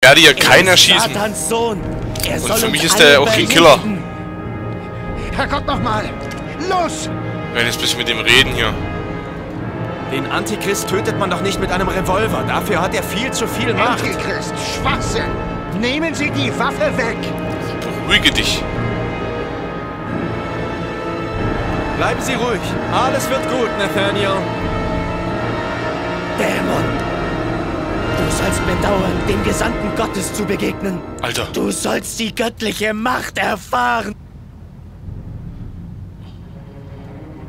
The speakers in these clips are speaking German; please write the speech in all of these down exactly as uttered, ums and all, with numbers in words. Ich werde hier keiner schießen. Und für mich ist der auch kein Killer. Herrgott nochmal! Los! Ich werde jetzt ein bisschen mit dem reden hier. Den Antichrist tötet man doch nicht mit einem Revolver. Dafür hat er viel zu viel Macht. Antichrist, Schwachsinn! Nehmen Sie die Waffe weg! Beruhige dich. Bleiben Sie ruhig. Alles wird gut, Nathaniel. Dämon! Du sollst bedauern, dem Gesandten Gottes zu begegnen. Alter. Du sollst die göttliche Macht erfahren.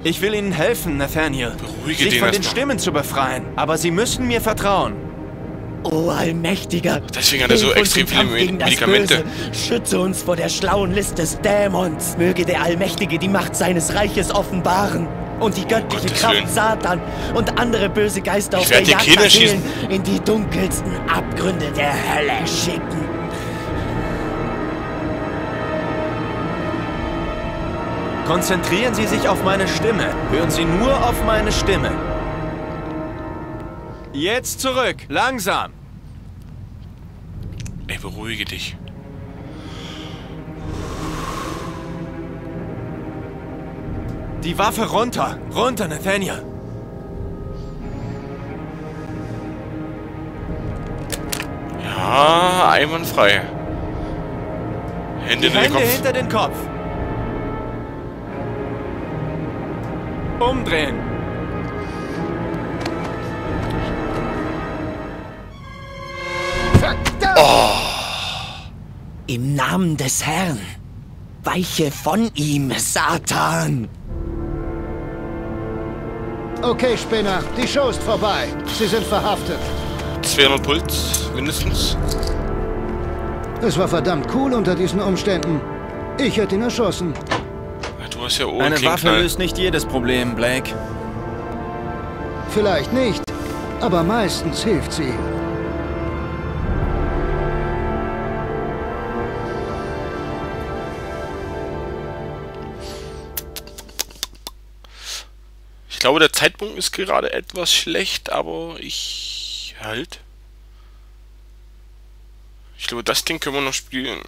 Ich will Ihnen helfen, Nathaniel. Beruhige dich von den Stimmen zu befreien. Aber Sie müssen mir vertrauen. Oh, Allmächtiger. Deswegen hat er so extrem viele Medikamente. Schütze uns vor der schlauen List des Dämons. Möge der Allmächtige die Macht seines Reiches offenbaren. Und die göttliche Gottes Kraft Willen. Satan und andere böse Geister ich auf der Jagd Seelen in die dunkelsten Abgründe der Hölle schicken. Konzentrieren Sie sich auf meine Stimme. Hören Sie nur auf meine Stimme. Jetzt zurück. Langsam. Ey, beruhige dich. Die Waffe runter! Runter, Nathaniel! Ja, einwandfrei. Hände, in den, Hände Kopf. hinter den Kopf. Umdrehen. Verdammt! Oh. Im Namen des Herrn, weiche von ihm, Satan! Okay, Spinner, die Show ist vorbei. Sie sind verhaftet. zweihundert Puls, mindestens. Es war verdammt cool unter diesen Umständen. Ich hätte ihn erschossen. Du hast ja oben eine Waffe löst nicht jedes Problem, Blake. Vielleicht nicht, aber meistens hilft sie. Ich glaube, der Zeitpunkt ist gerade etwas schlecht, aber ich... halt. Ich glaube, das Ding können wir noch spielen.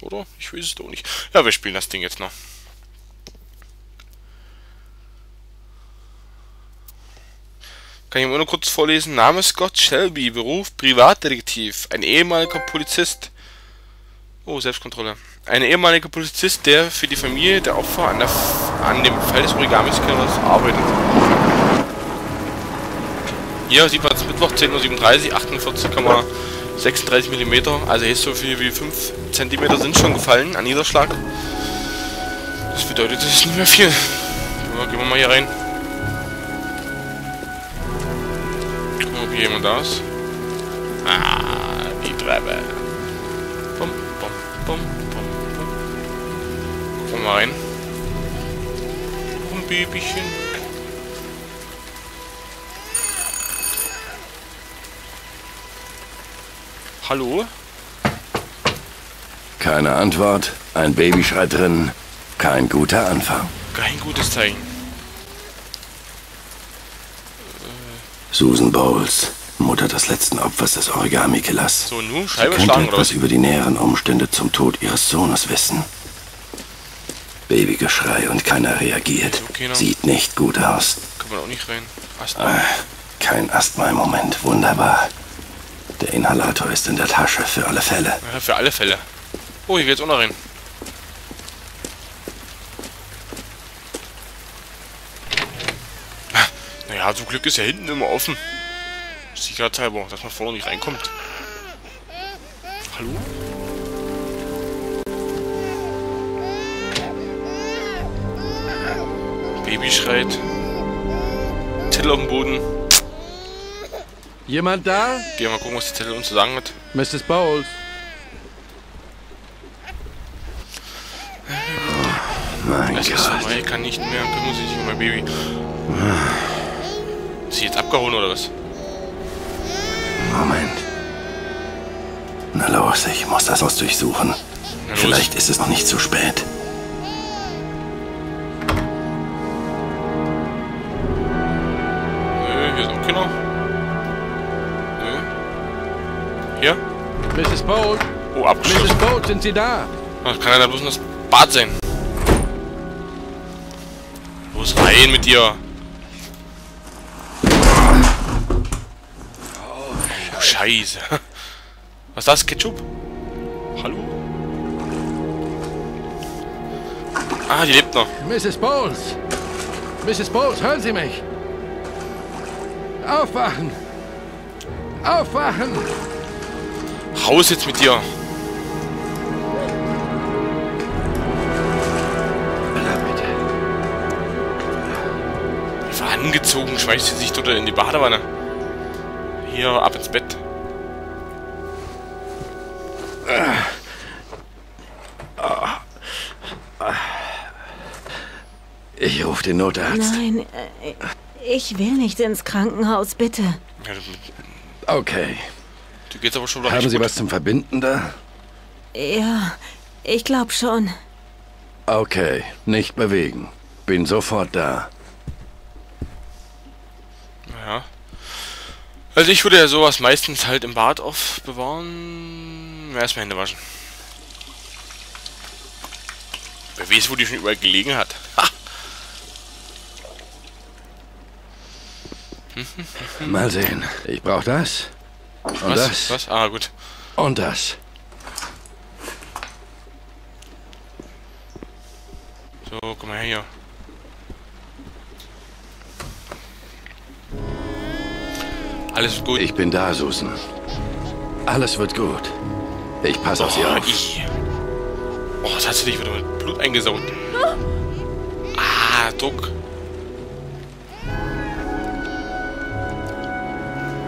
Oder? Ich weiß es doch nicht. Ja, wir spielen das Ding jetzt noch. Kann ich mir nur kurz vorlesen. Name Scott Shelby, Beruf Privatdetektiv, ein ehemaliger Polizist. Oh, Selbstkontrolle. Ein ehemaliger Polizist, der für die Familie der Opfer an, der an dem Fall des Origami-Killers arbeitet. Hier sieht man es Mittwoch, zehn Uhr siebenunddreißig, achtundvierzig Komma sechsunddreißig Millimeter. Also hier ist so viel wie fünf Zentimeter sind schon gefallen an Niederschlag. Das bedeutet, es ist nicht mehr viel. So, gehen wir mal hier rein. Gucken wir, ob hier jemand da ist. Ah, die Treppe. Bum, bum, bum, bum, bum. Gucken wir rein. Ein Babychen. Hallo? Keine Antwort. Ein Baby schreit drin. Kein guter Anfang. Kein gutes Zeichen. Susan Bowles. Mutter des letzten Opfers des Origami-Killers. So, nun Scheibe schlagen, oder? Sie könnte etwas über die näheren Umstände zum Tod ihres Sohnes wissen. Babygeschrei und keiner reagiert. Okay, sieht nicht gut aus. Kann man auch nicht rein. Asthma. Ah, kein Asthma im Moment. Wunderbar. Der Inhalator ist in der Tasche für alle Fälle. Ja, für alle Fälle. Oh, hier geht's auch noch rein. Naja, zum Glück ist ja hinten immer offen. Sicherheitshalber, dass man vorne nicht reinkommt. Hallo? Baby schreit. Zettel auf dem Boden. Jemand da? Geh mal gucken, was die Zettel uns zu sagen hat. Misses Bowles. Oh, mein Gott. Ich kann nicht mehr, kümmern Sie sich um mein Baby. Ist sie jetzt abgehauen oder was? Moment. Na los, ich muss das Haus durchsuchen. Vielleicht ist es noch nicht zu spät. Nö, hier ist noch keiner. Nö. Hier? Misses Boat. Oh, abgeschlossen. Misses Boat, sind Sie da? Ich kann ja da bloß nur das Bad sehen. Los rein mit dir. Oh, Scheiße. Was ist das? Ketchup? Hallo? Ah, die lebt noch. Misses Bowles. Misses Bowles, hören Sie mich. Aufwachen. Aufwachen. Raus jetzt mit dir. Angezogen, schmeißt sie sich dort in die Badewanne. Hier, ab ins Bett. Ich rufe den Notarzt. Nein, ich will nicht ins Krankenhaus, bitte. Okay. Du gehst aber schon wieder. Haben Sie was zum Verbinden da? Ja, ich glaube schon. Okay, nicht bewegen. Bin sofort da. Ja. Also ich würde ja sowas meistens halt im Bad aufbewahren. Erstmal Hände waschen. Wer weiß, wo die schon überall gelegen hat. Ha! Mal sehen. Ich brauche das. Und was? Das. Was? Ah, gut. Und das. So, komm mal her hier. Alles wird gut. Ich bin da, Susan. Alles wird gut. Ich passe auf oh, Sie auf. Ich. Oh, das hast du dich wieder mit Blut eingesaugt. Ah, Druck.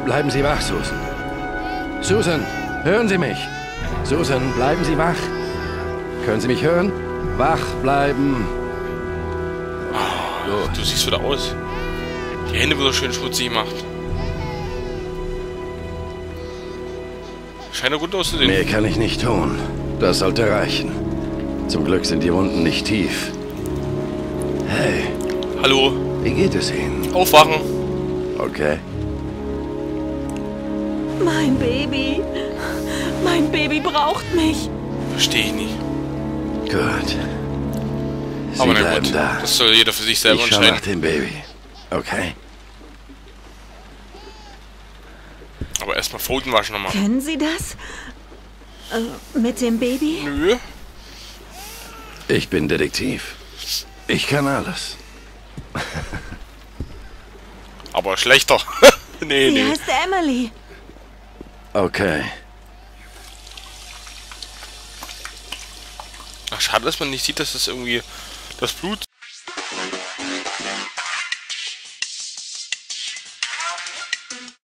Bleiben Sie wach, Susan. Susan, hören Sie mich. Susan, bleiben Sie wach. Können Sie mich hören? Wach bleiben. Oh, so. Du siehst wieder aus. Die Hände wieder schön schmutzig gemacht. Scheint gut auszusehen. Mehr kann ich nicht tun. Das sollte reichen. Zum Glück sind die Wunden nicht tief. Hey. Hallo. Wie geht es Ihnen? Aufwachen. Okay. Mein Baby. Mein Baby braucht mich. Verstehe ich nicht. Gut. Sie Aber bleiben gut. da. Das soll jeder für sich selber entscheiden. Ich schaue nach dem Baby. Okay. Aber erstmal Pfoten waschen nochmal. Kennen Sie das? Äh, mit dem Baby? Nö. Ich bin Detektiv. Ich kann alles. Aber schlechter. nee, nee. Sie heißt Emily. Okay. Ach, schade, dass man nicht sieht, dass das irgendwie das Blut...